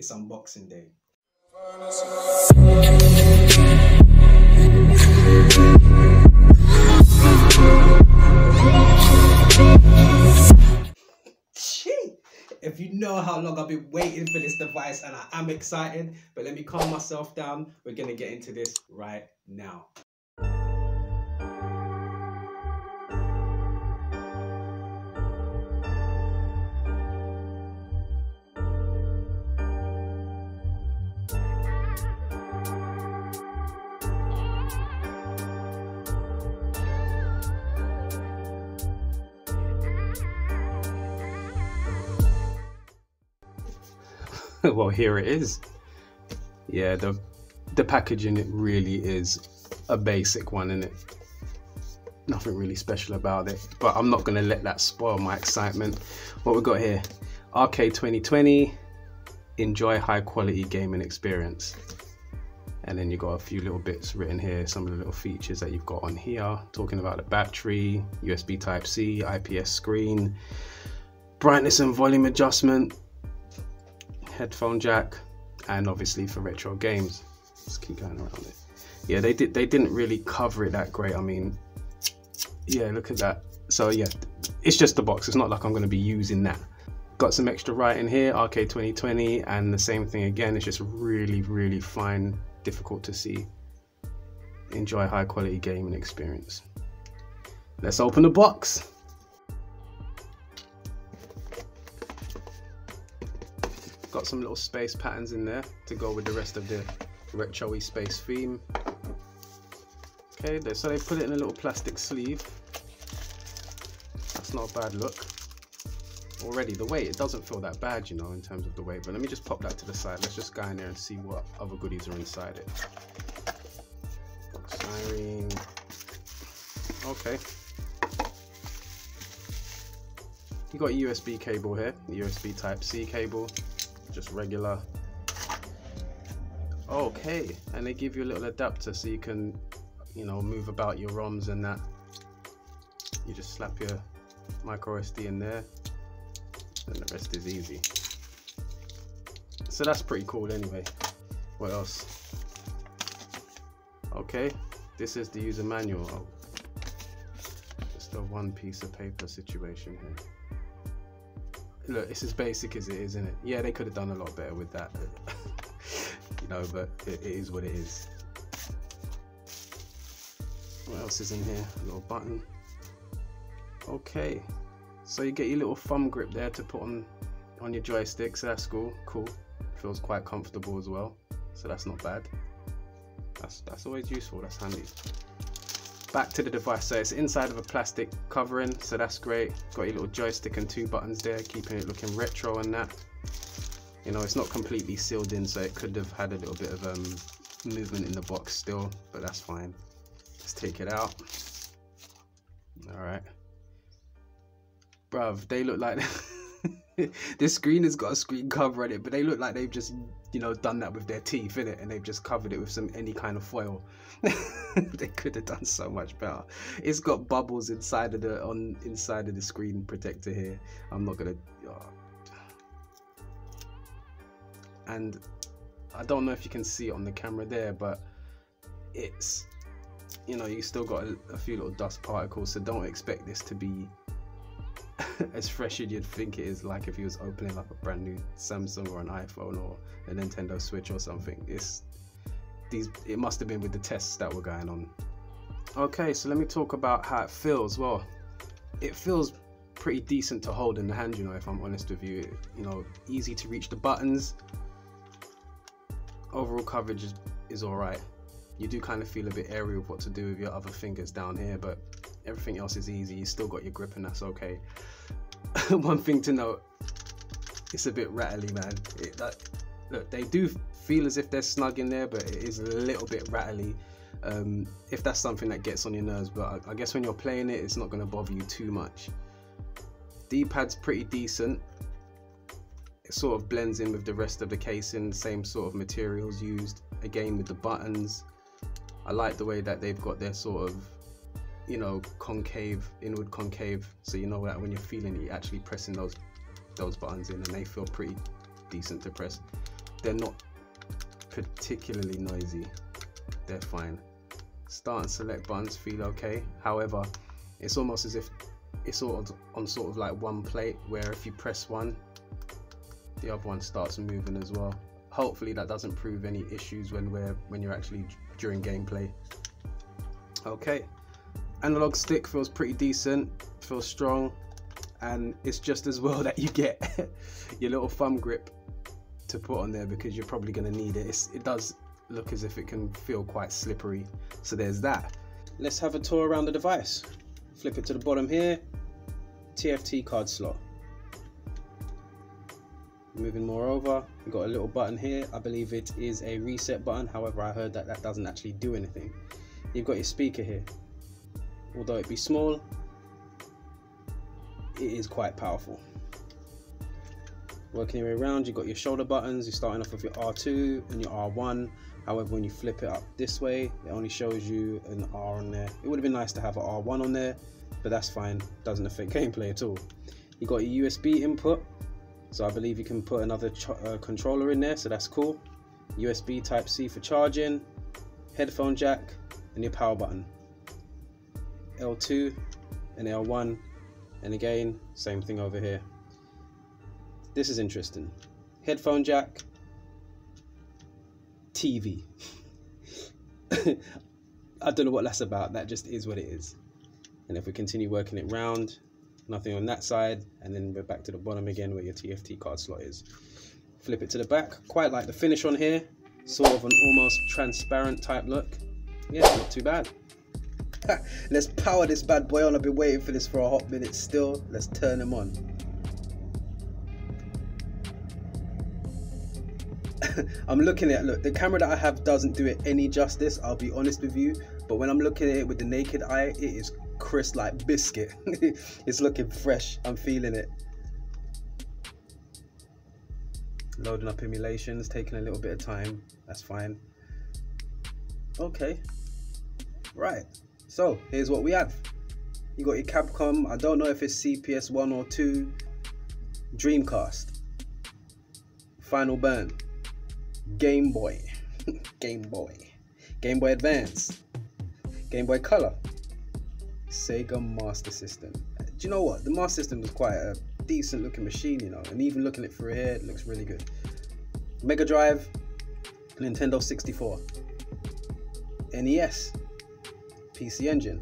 It's unboxing day. If you know how long I've been waiting for this device, and I am excited, but let me calm myself down. We're gonna get into this right now. Well, here it is. Yeah, the packaging, it really is a basic one, isn't it? Nothing really special about it, but I'm not gonna let that spoil my excitement. What we got here, RK2020, enjoy high quality gaming experience. And then you got a few little bits written here, some of the little features that you've got on here, talking about the battery, USB Type-C, IPS screen, brightness and volume adjustment, headphone jack, and obviously for retro games. Let's keep going around it. Yeah, they didn't really cover it that great. I mean, yeah, look at that. So yeah, it's just the box. It's not like I'm going to be using that. Got some extra writing here, RK2020, and the same thing again. It's just really, really fine, difficult to see. Enjoy high quality gaming experience. Let's open the box. Got some little space patterns in there to go with the rest of the retro-y space theme. Okay, so they put it in a little plastic sleeve. That's not a bad look. Already the weight, it doesn't feel that bad, you know, in terms of the weight, but let me just pop that to the side. Let's just go in there and see what other goodies are inside it. Styrene. Okay. You got a USB cable here, USB Type-C cable. Just regular. Okay, and they give you a little adapter so you can, you know, move about your ROMs and that. You just slap your micro SD in there and the rest is easy. So that's pretty cool anyway. What else? Okay, this is the user manual. Oh, just a one piece of paper situation here. Look, it's as basic as it is, isn't it? Yeah, they could have done a lot better with that. You know, but it is what it is. What else is in here? A little button. Okay, so you get your little thumb grip there to put on your joystick, so that's cool. Feels quite comfortable as well, so that's not bad. That's always useful, that's handy. Back to the device, so it's inside of a plastic covering, so that's great. Got your little joystick and two buttons there, keeping it looking retro and that. You know, it's not completely sealed in, so it could have had a little bit of movement in the box still, but that's fine. Let's take it out. All right. Bruv, they look like... This screen has got a screen cover on it, but they look like they've just, you know, done that with their teeth, innit? And they've just covered it with any kind of foil. They could have done so much better. It's got bubbles inside of the screen protector here. I'm not gonna. Oh. And I don't know if you can see it on the camera there, but it's, you know, you still got a few little dust particles, so don't expect this to be as fresh as you'd think it is, like if you was opening up a brand new Samsung or an iPhone or a Nintendo Switch or something. It must have been with the tests that were going on. Okay, so let me talk about how it feels. Well, it feels pretty decent to hold in the hand, you know, if I'm honest with you. You know, easy to reach the buttons. Overall coverage is alright. You do kind of feel a bit airy with what to do with your other fingers down here, but everything else is easy. You still got your grip and that's okay. One thing to note, it's a bit rattly, man. Look, they do feel as if they're snug in there, but it is a little bit rattly, if that's something that gets on your nerves, but I guess when you're playing it, it's not going to bother you too much. D-pad's pretty decent. It sort of blends in with the rest of the casing, same sort of materials used, again with the buttons. I like the way that they've got their sort of, you know, concave, inward concave, so you know that when you're feeling it, you're actually pressing those buttons in, and they feel pretty decent to press. They're not particularly noisy, they're fine. Start and select buttons feel okay, however it's almost as if it's sort of like one plate, where if you press one the other one starts moving as well. Hopefully that doesn't prove any issues when you're actually during gameplay. Okay, analog stick feels pretty decent, feels strong, and it's just as well that you get your little thumb grip to put on there, because you're probably going to need it. It does look as if it can feel quite slippery, so there's that. Let's have a tour around the device. Flip it to the bottom here, TFT card slot. Moving more over, we've got a little button here. I believe it is a reset button, however I heard that doesn't actually do anything. You've got your speaker here. Although it be small, it is quite powerful. Working your way around, you've got your shoulder buttons. You're starting off with your R2 and your R1. However, when you flip it up this way, it only shows you an R on there. It would have been nice to have an R1 on there, but that's fine. Doesn't affect gameplay at all. You got your USB input, so I believe you can put another controller in there, so that's cool. USB Type-C for charging, headphone jack, and your power button. L2 and L1, and again, same thing over here. This is interesting. Headphone jack, TV. I don't know what that's about. That just is what it is. And if we continue working it round, nothing on that side, and then we're back to the bottom again where your TFT card slot is. Flip it to the back. Quite like the finish on here. Sort of an almost transparent type look. Yeah, not too bad. Let's power this bad boy on. I've been waiting for this for a hot minute still. Let's turn him on. I'm looking at, look, the camera that I have doesn't do it any justice, I'll be honest with you, but when I'm looking at it with the naked eye, it is crisp like biscuit. It's looking fresh, I'm feeling it. Loading up emulations, taking a little bit of time, that's fine. Okay, right, so here's what we have. You got your Capcom, I don't know if it's CPS 1 or 2, Dreamcast, Final Burn, GameBoy, GameBoy Advance, GameBoy Color, Sega Master System. Do you know what? The Master System is quite a decent looking machine, you know, and even looking at it through here, it looks really good. Mega Drive, Nintendo 64, NES, PC Engine.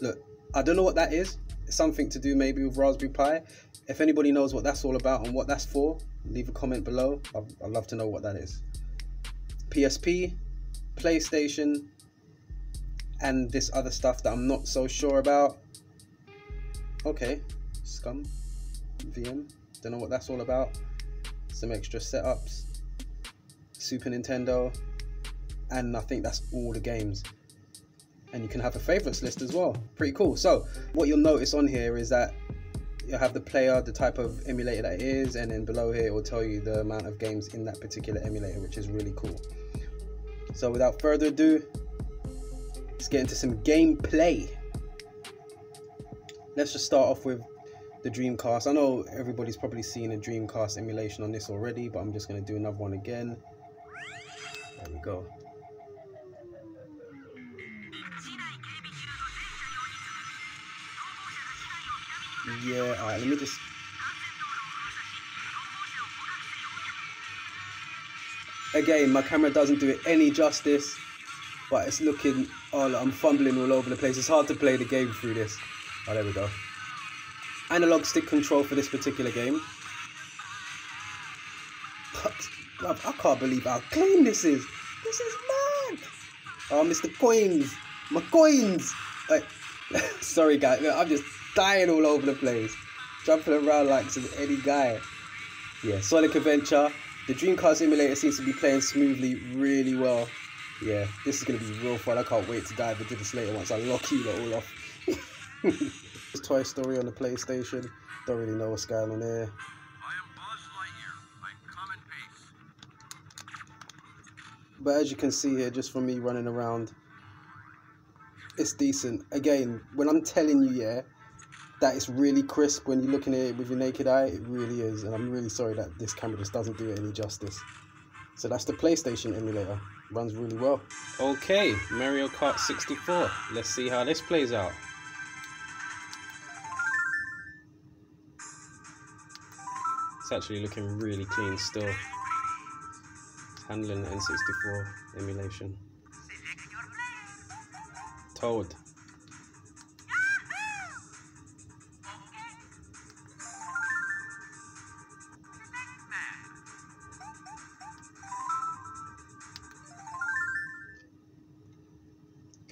Look, I don't know what that is. It's something to do maybe with Raspberry Pi. If anybody knows what that's all about and what that's for, leave a comment below. I'd love to know what that is. PSP, PlayStation, and this other stuff that I'm not so sure about. Okay, Scum VM, don't know what that's all about. Some extra setups, Super Nintendo, and I think that's all the games. And you can have a favorites list as well, pretty cool. So what you'll notice on here is that you'll have the player, the type of emulator that it is, and then below here it will tell you the amount of games in that particular emulator, which is really cool. So without further ado, let's get into some gameplay. Let's just start off with the Dreamcast. I know everybody's probably seen a Dreamcast emulation on this already, but I'm just going to do another one again. There we go. Yeah, alright, let me just... Again, my camera doesn't do it any justice, but it's looking... Oh, look, I'm fumbling all over the place. It's hard to play the game through this. Oh, there we go. Analog stick control for this particular game. But, I can't believe how clean this is. This is mad. Oh, Mr. Coins. My coins. Like, sorry, guys. I'm just... dying all over the place, jumping around like some any guy. Yeah, Sonic Adventure. The Dreamcast emulator seems to be playing smoothly really well. Yeah, this is going to be real fun. I can't wait to dive into this later once I lock you all off. It's Toy Story on the PlayStation. Don't really know what's going on there. But as you can see here, just from me running around, it's decent. Again, when I'm telling you, yeah, that it's really crisp when you're looking at it with your naked eye. It really is, and I'm really sorry that this camera just doesn't do it any justice. So that's the PlayStation emulator. Runs really well. Okay, Mario Kart 64. Let's see how this plays out. It's actually looking really clean still. Handling the N64 emulation. Toad.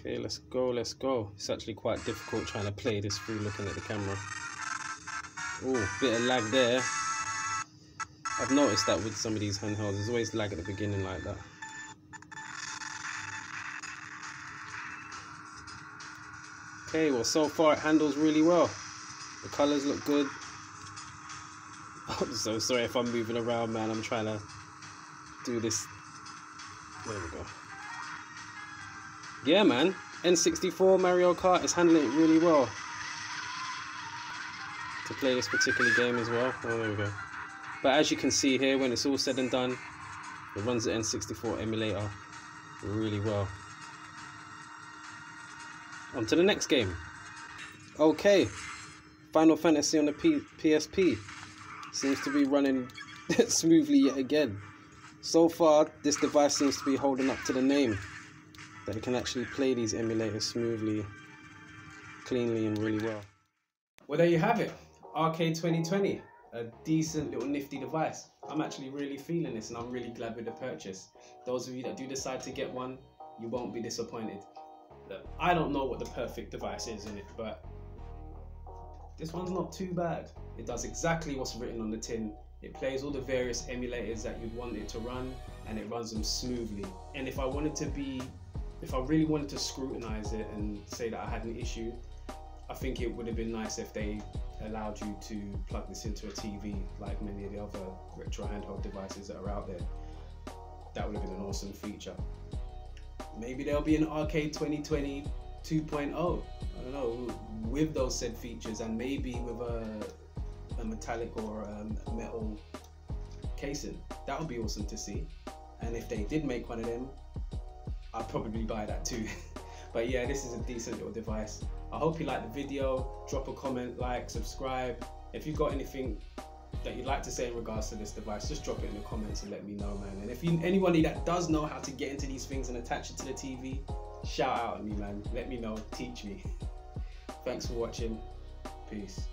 Okay, let's go, let's go. It's actually quite difficult trying to play this through looking at the camera. Oh, bit of lag there. I've noticed that with some of these handhelds, there's always lag at the beginning like that. Okay, well, so far it handles really well. The colours look good. I'm so sorry if I'm moving around, man. I'm trying to do this. There we go. Yeah, man, N64 Mario Kart is handling it really well. To play this particular game as well. Oh, there we go. But as you can see here, when it's all said and done, it runs the N64 emulator really well. On to the next game. Okay, Final Fantasy on the PSP seems to be running smoothly yet again. So far, this device seems to be holding up to the name. That it can actually play these emulators smoothly, cleanly, and really well. Well, there you have it, RK2020, a decent little nifty device. I'm actually really feeling this, and I'm really glad with the purchase. Those of you that do decide to get one, you won't be disappointed. Look, I don't know what the perfect device is in it, but this one's not too bad. It does exactly what's written on the tin. It plays all the various emulators that you'd want it to run, and it runs them smoothly. And if I wanted to be if I really wanted to scrutinize it and say that I had an issue, I think it would have been nice if they allowed you to plug this into a TV like many of the other retro handheld devices that are out there. That would have been an awesome feature. Maybe there'll be an RK2020 2.0, I don't know, with those said features, and maybe with a metallic or a metal casing. That would be awesome to see. And if they did make one of them, I'd probably buy that too. But yeah, this is a decent little device. I hope you liked the video. Drop a comment, like, subscribe. If you've got anything that you'd like to say in regards to this device, just drop it in the comments and let me know, man. And if you anybody that does know how to get into these things and attach it to the TV, shout out at me, man. Let me know, teach me. Thanks for watching. Peace.